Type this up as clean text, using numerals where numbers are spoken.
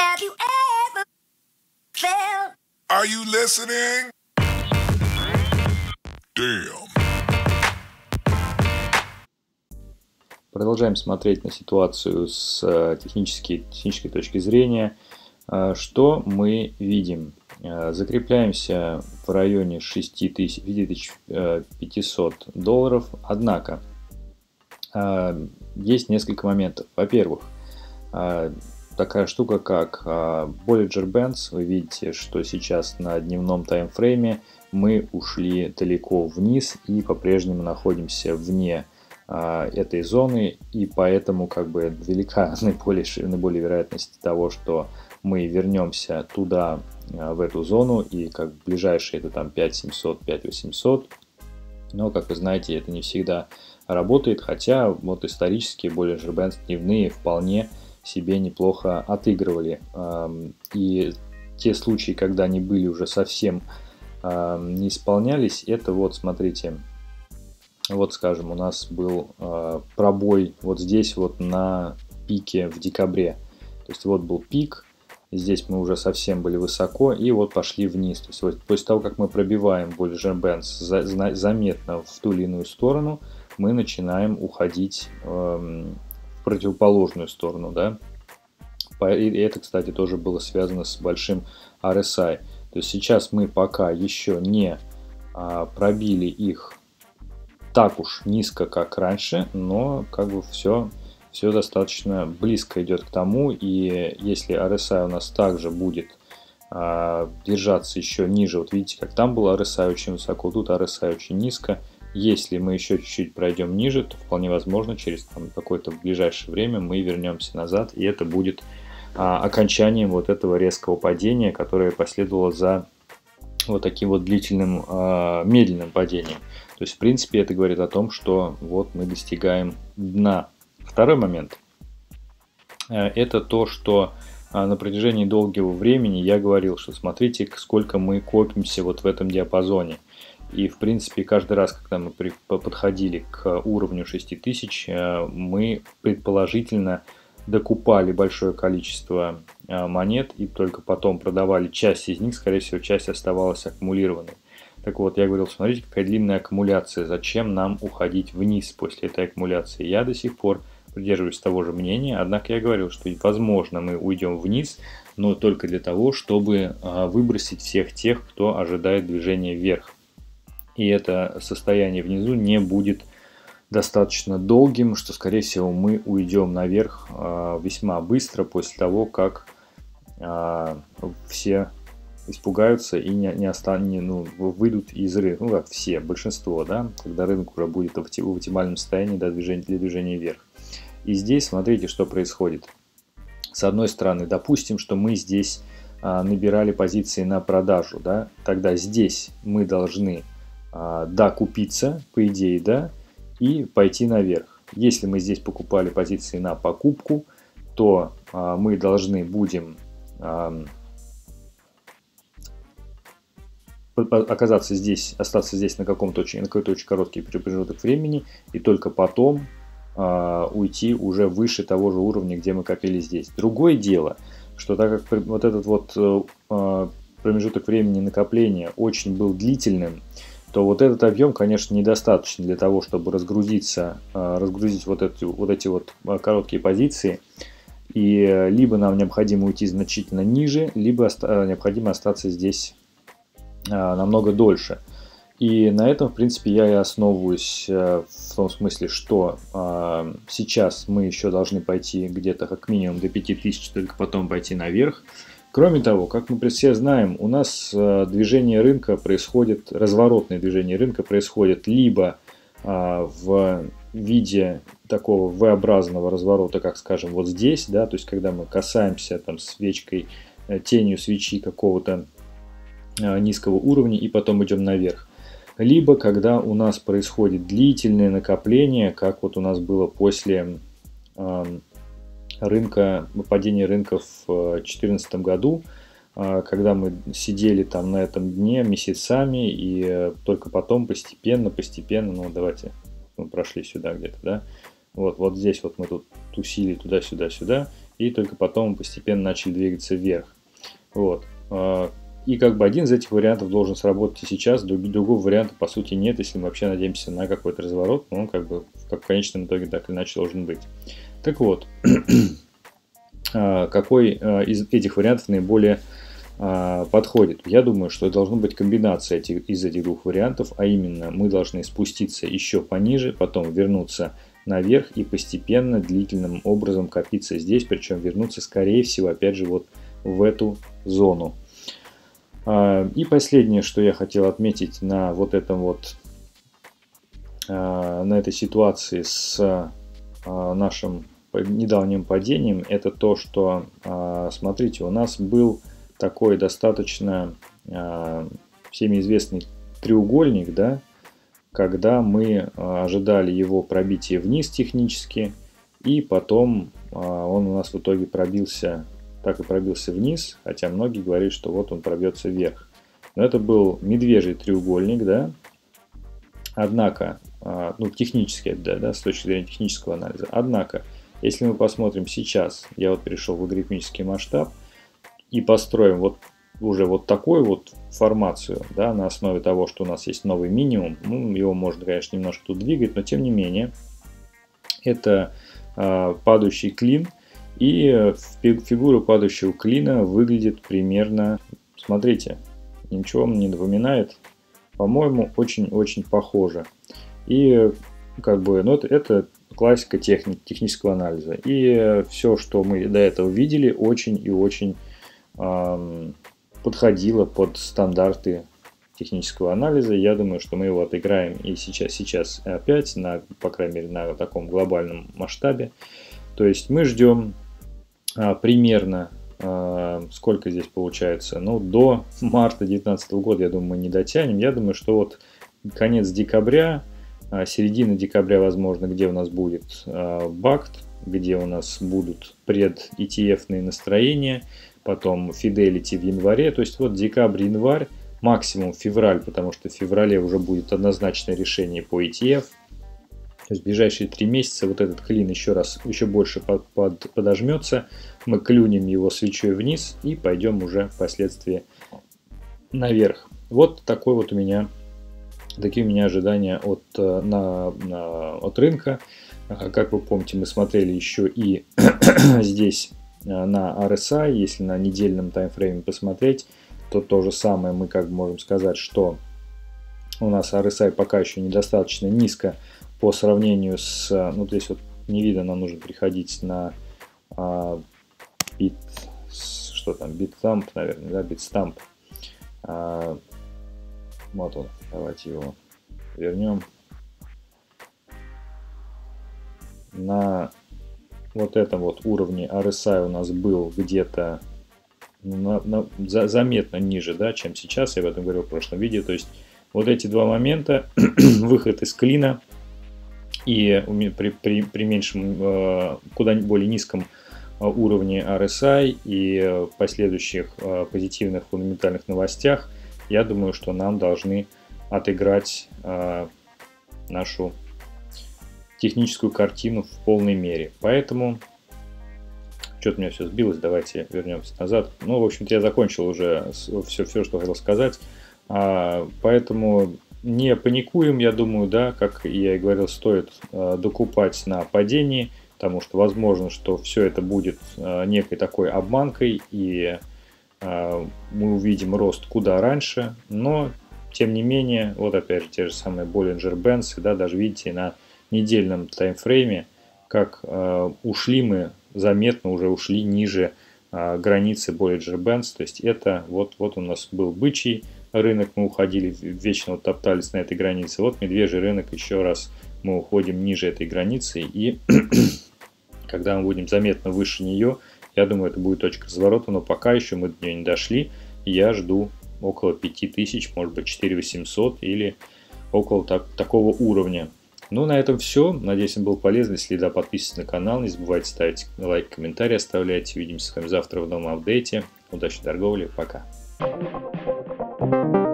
Have you ever felt? Are you listening? Damn. Продолжаем смотреть на ситуацию с технической точки зрения. Что мы видим? Закрепляемся в районе 6500 долларов. Однако есть несколько моментов. Во-первых, такая штука, как Bollinger Bands. Вы видите, что сейчас на дневном таймфрейме мы ушли далеко вниз и по-прежнему находимся вне этой зоны, и поэтому как бы велика наиболее вероятность того, что мы вернемся туда, в эту зону, и как ближайшие это там 5700, 5800. Но, как вы знаете, это не всегда работает, хотя вот исторически Bollinger Bands дневные вполне себе неплохо отыгрывали. И те случаи, когда они были уже совсем не исполнялись, это вот, смотрите, вот, скажем, у нас был пробой вот здесь вот на пике в декабре. То есть вот был пик, здесь мы уже совсем были высоко и вот пошли вниз. То есть вот после того, как мы пробиваем Bollinger Bands заметно в ту или иную сторону, мы начинаем уходить в противоположную сторону, да? И это, кстати, тоже было связано с большим RSI. То есть сейчас мы пока еще не пробили их так уж низко, как раньше, но как бы все достаточно близко идет к тому, и если RSI у нас также будет держаться еще ниже, вот видите, как там было RSI очень высоко, тут RSI очень низко, если мы еще чуть-чуть пройдем ниже, то вполне возможно через какое-то ближайшее время мы вернемся назад, и это будет окончанием вот этого резкого падения, которое последовало за вот таким вот длительным медленным падением. То есть в принципе это говорит о том, что вот мы достигаем дна. Второй момент – это то, что на протяжении долгого времени я говорил, что смотрите, сколько мы копимся вот в этом диапазоне. И, в принципе, каждый раз, когда мы подходили к уровню 6000, мы предположительно докупали большое количество монет и только потом продавали часть из них, скорее всего, часть оставалась аккумулированной. Так вот, я говорил, смотрите, какая длинная аккумуляция, зачем нам уходить вниз после этой аккумуляции. Я до сих пор придерживаюсь того же мнения, однако я говорил, что возможно мы уйдем вниз, но только для того, чтобы выбросить всех тех, кто ожидает движения вверх. И это состояние внизу не будет достаточно долгим, что, скорее всего, мы уйдем наверх весьма быстро после того, как все испугаются и выйдут из рынка, ну как все, большинство, да, когда рынок уже будет в оптимальном состоянии для движения вверх. И здесь смотрите, что происходит. С одной стороны, допустим, что мы здесь набирали позиции на продажу, да, тогда здесь мы должны докупиться, по идее, да, и пойти наверх. Если мы здесь покупали позиции на покупку, то мы должны будем оказаться здесь, остаться здесь на каком-то очень короткий промежуток времени и только потом уйти уже выше того же уровня, где мы копили здесь. Другое дело, что так как вот этот вот промежуток времени накопления очень был длительным, то вот этот объем, конечно, недостаточен для того, чтобы разгрузить вот эти короткие позиции. И либо нам необходимо уйти значительно ниже, либо необходимо остаться здесь намного дольше. И на этом, в принципе, я и основываюсь в том смысле, что сейчас мы еще должны пойти где-то как минимум до 5000, только потом пойти наверх. Кроме того, как мы все знаем, у нас движение рынка происходит, разворотное движение рынка происходит либо в виде такого V-образного разворота, как, скажем, вот здесь, да, то есть когда мы касаемся там свечкой, тенью свечи какого-то низкого уровня и потом идем наверх. Либо когда у нас происходит длительное накопление, как вот у нас было после падения рынка в 2014 году, когда мы сидели там на этом дне месяцами и только потом постепенно, ну давайте мы прошли сюда где-то, да, вот здесь вот мы тут тусили туда-сюда-сюда, и только потом постепенно начали двигаться вверх. Вот. И как бы один из этих вариантов должен сработать и сейчас, другого варианта по сути нет, если мы вообще надеемся на какой-то разворот, но он как бы в конечном итоге так или иначе должен быть. Так вот, какой из этих вариантов наиболее подходит? Я думаю, что должна быть комбинация из этих двух вариантов, а именно мы должны спуститься еще пониже, потом вернуться наверх и постепенно, длительным образом копиться здесь, причем вернуться, скорее всего, опять же, вот в эту зону. И последнее, что я хотел отметить на вот этом вот, на этой ситуации с нашим недавним падением, это то, что, смотрите, у нас был такой достаточно всеми известный треугольник, да, когда мы ожидали его пробития вниз технически, и потом он у нас в итоге пробился, так и пробился вниз, хотя многие говорят, что вот он пробьется вверх. Но это был медвежий треугольник, да, однако, ну, технически, да, с точки зрения технического анализа. Однако, если мы посмотрим сейчас, я вот перешел в логарифмический масштаб и построим вот уже вот такую вот формацию, да, на основе того, что у нас есть новый минимум, ну, его можно, конечно, немножко тут двигать, но тем не менее, это падающий клин, и фигура падающего клина выглядит примерно, смотрите, ничего мне не напоминает, по-моему, очень-очень похоже. И как бы, ну, это классика технического анализа. И все, что мы до этого видели, очень и очень подходило под стандарты технического анализа. Я думаю, что мы его отыграем и сейчас опять, по крайней мере, на таком глобальном масштабе. То есть мы ждем примерно, сколько здесь получается, ну, до марта 2019 года, я думаю, мы не дотянем. Я думаю, что вот конец декабря, середина декабря, возможно, где у нас будет бакт, где у нас будут пред-ETF-ные настроения, потом Fidelity в январе, то есть вот декабрь-январь, максимум февраль, потому что в феврале уже будет однозначное решение по ETF. То есть в ближайшие 3 месяца вот этот клин еще раз, еще больше подожмется, мы клюнем его свечой вниз и пойдем уже впоследствии наверх. Вот такой вот у меня, такие у меня ожидания от рынка. Как вы помните, мы смотрели еще и здесь на RSI, если на недельном таймфрейме посмотреть, то то же самое мы как можем сказать, что у нас RSI пока еще недостаточно низко по сравнению с, ну, здесь вот не видно, нам нужно приходить на Bitstamp, наверное, да, Bitstamp. Вот он, давайте его вернем. На вот этом вот уровне RSI у нас был где-то заметно ниже, да, чем сейчас, я об этом говорил в прошлом видео, то есть вот эти два момента, выход из клина, и при меньшем, куда более низком уровне RSI и последующих позитивных фундаментальных новостях, я думаю, что нам должны отыграть нашу техническую картину в полной мере. Поэтому, что-то у меня все сбилось, давайте вернемся назад. Ну, в общем-то, я закончил уже все, что хотел сказать, поэтому... Не паникуем, я думаю, да, как я и говорил, стоит докупать на падении, потому что возможно, что все это будет некой такой обманкой, и мы увидим рост куда раньше, но тем не менее, вот опять же те же самые Bollinger Bands, да, даже видите на недельном таймфрейме, как ушли мы, заметно уже ушли ниже границы Bollinger Bands, то есть это вот у нас был бычий рынок, мы уходили, вечно вот топтались на этой границе. Вот медвежий рынок, еще раз мы уходим ниже этой границы, и когда мы будем заметно выше нее, я думаю, это будет точка разворота, но пока еще мы до нее не дошли, я жду около 5000, может быть 4800 или около такого уровня. Ну, на этом все, надеюсь, он был полезен, если да, подписывайтесь на канал, не забывайте ставить лайк, комментарий оставляйте, увидимся с вами завтра в новом апдейте, удачи торговли, пока! Thank you.